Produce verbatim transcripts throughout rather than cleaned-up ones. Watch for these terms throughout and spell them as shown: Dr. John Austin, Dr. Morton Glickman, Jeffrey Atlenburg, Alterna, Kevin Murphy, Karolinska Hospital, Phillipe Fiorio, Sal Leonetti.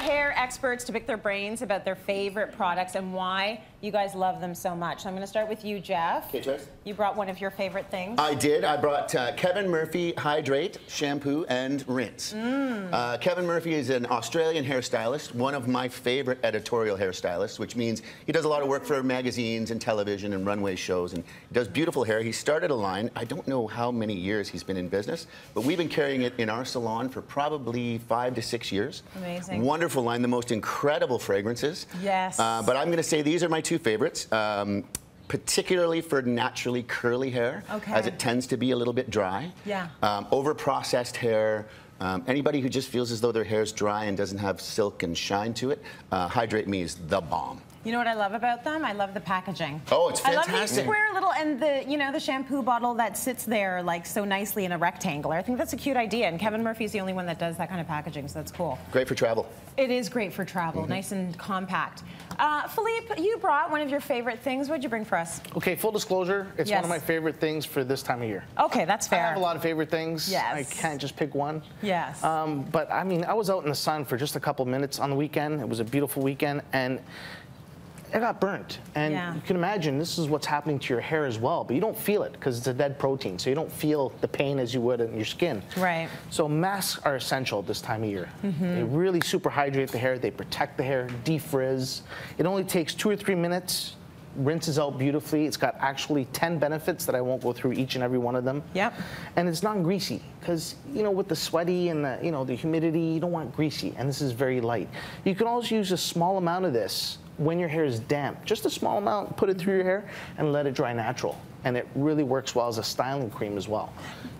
hair experts to pick their brains about their favorite products and why you guys love them so much. So I'm going to start with you, Jeff. Okay, Joyce. You brought one of your favorite things. I did. I brought uh, Kevin Murphy Hydrate Shampoo and Rinse. Mm. Uh, Kevin Murphy is an Australian hairstylist, one of my favorite editorial hairstylists, which means he does a lot of work for magazines and television and runway shows, and he does beautiful hair. He started a line. I don't know how many years he's been in business, but we've been carrying it in our salon for probably five to six years. Amazing. Wonderful line, the most incredible fragrances. Yes. Uh, but I'm going to say these are my two favorites, um, particularly for naturally curly hair, okay, as it tends to be a little bit dry. Yeah. Um, over-processed hair. Um, anybody who just feels as though their hair's dry and doesn't have silk and shine to it, uh, Hydrate Me is the bomb. You know what I love about them? I love the packaging. Oh, it's fantastic. I love the square little, and the, you know, the shampoo bottle that sits there like so nicely in a rectangle. I think that's a cute idea, and Kevin Murphy's the only one that does that kind of packaging, so that's cool. Great for travel. It is great for travel, mm-hmm. nice and compact. Uh, Philippe, you brought one of your favorite things. What'd you bring for us? Okay, full disclosure, it's yes. one of my favorite things for this time of year. Okay, that's fair. I have a lot of favorite things. Yes. I can't just pick one. Yes. Um, but I mean, I was out in the sun for just a couple minutes on the weekend. It was a beautiful weekend, and I got burnt, and yeah. you can imagine this is what's happening to your hair as well, but you don't feel it because it's a dead protein, so you don't feel the pain as you would in your skin. Right. So masks are essential this time of year. Mm-hmm. They really super hydrate the hair, they protect the hair, defrizz. It only takes two or three minutes, rinses out beautifully. It's got actually ten benefits that I won't go through each and every one of them. Yep. And it's non-greasy because, you know, with the sweaty and the, you know, the humidity, you don't want greasy, and this is very light. You can also use a small amount of this when your hair is damp, just a small amount, put it through your hair and let it dry natural. And it really works well as a styling cream as well.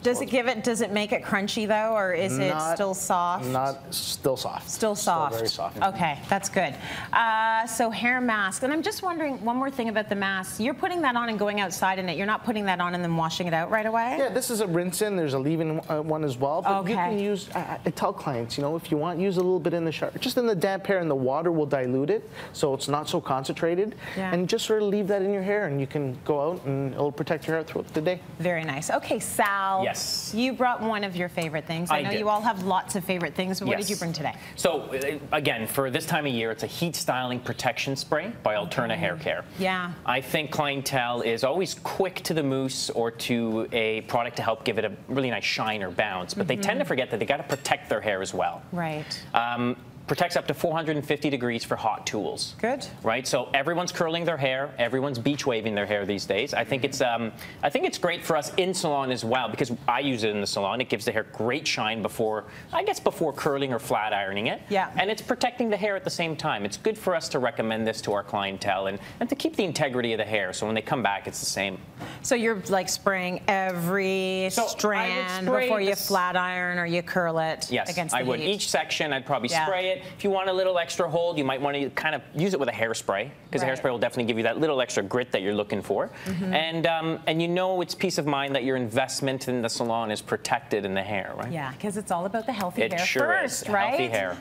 Does so it give it, does it make it crunchy though, or is not, it still soft? Not, still soft. Still soft. Still very soft. Okay, that's good. Uh, so hair mask, and I'm just wondering one more thing about the mask. You're putting that on and going outside in it. You're not putting that on and then washing it out right away? Yeah, this is a rinse in. There's a leave-in uh, one as well. But okay. you can use, I, I tell clients, you know, if you want, use a little bit in the shower. Just in the damp hair, and the water will dilute it, so it's not so concentrated. Yeah. And just sort of leave that in your hair, and you can go out and it'll protect your hair throughout the day. Very nice. Okay, Sal. Yes. You brought one of your favorite things. I, I know did. You all have lots of favorite things, but yes. what did you bring today? So, again, for this time of year, it's a heat styling protection spray by Alterna Hair Care. Yeah. I think clientele is always quick to the mousse or to a product to help give it a really nice shine or bounce, but mm-hmm. they tend to forget that they got to protect their hair as well. Right. Um, protects up to four hundred fifty degrees for hot tools. Good. Right? So everyone's curling their hair, everyone's beach waving their hair these days. I think it's um, I think it's great for us in salon as well, because I use it in the salon. It gives the hair great shine before, I guess before curling or flat ironing it. Yeah. And it's protecting the hair at the same time. It's good for us to recommend this to our clientele, and, and to keep the integrity of the hair, so when they come back it's the same. So you're like spraying every so strand before you flat iron or you curl it? Yes, against the I would. Heat. Each section I'd probably yeah. spray it. If you want a little extra hold, you might want to kind of use it with a hairspray, because right. the hairspray will definitely give you that little extra grit that you're looking for. Mm-hmm. And um, and you know it's peace of mind that your investment in the salon is protected in the hair, right? Yeah, because it's all about the healthy it hair sure first, is. Right? Healthy hair.